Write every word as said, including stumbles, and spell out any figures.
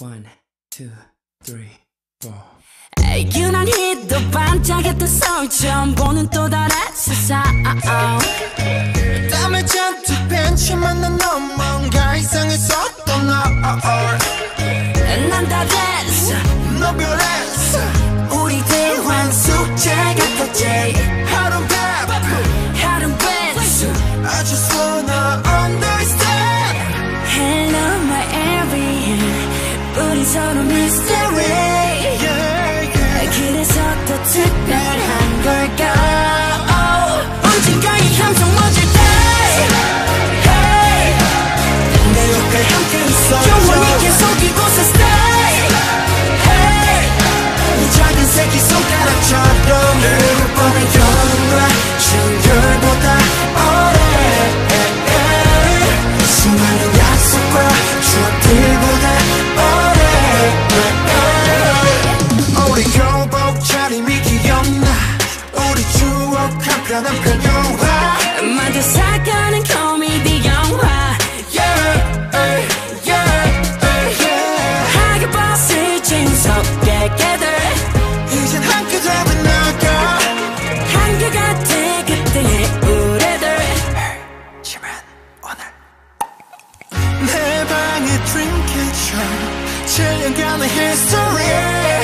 One, two, three, four. 에이, 유난히도 반짝였던 서울 처음 보는 또 다른 세상. 땀에 잔뜩 벤치만 난 너무 뭔가 이상했었던 너. 난 다 됐어, 너 별했어. 우리 대환 숙제 같았지. 하루 밥, 하루 뱃수. I just wanna understand. Hello, my alien. 우리 서로 mystery. yeah, yeah. 그래서 더 특별한 걸까. oh, 언젠가 이 함성 멎을 때 hey, 내 옆에 함께 있어 영원히 계속 이곳에 stay. hey, 이 작은 새끼 손가락처럼 흐를 뻔한 경우와 충돌보다 오래 수많은 약속과 추억들보다 우리 교복 차림이 귀엽나 우리 추억 한 편 한 편 영화 만져 사가는 코미디 영화 yeah, yeah, yeah, yeah. 하게 버스 침속에 깨들 이젠 함께 잡은 나가 한결같아 그때의 우리들 하지만 오늘 내 방의 드림캐쳐 칠 년간의 history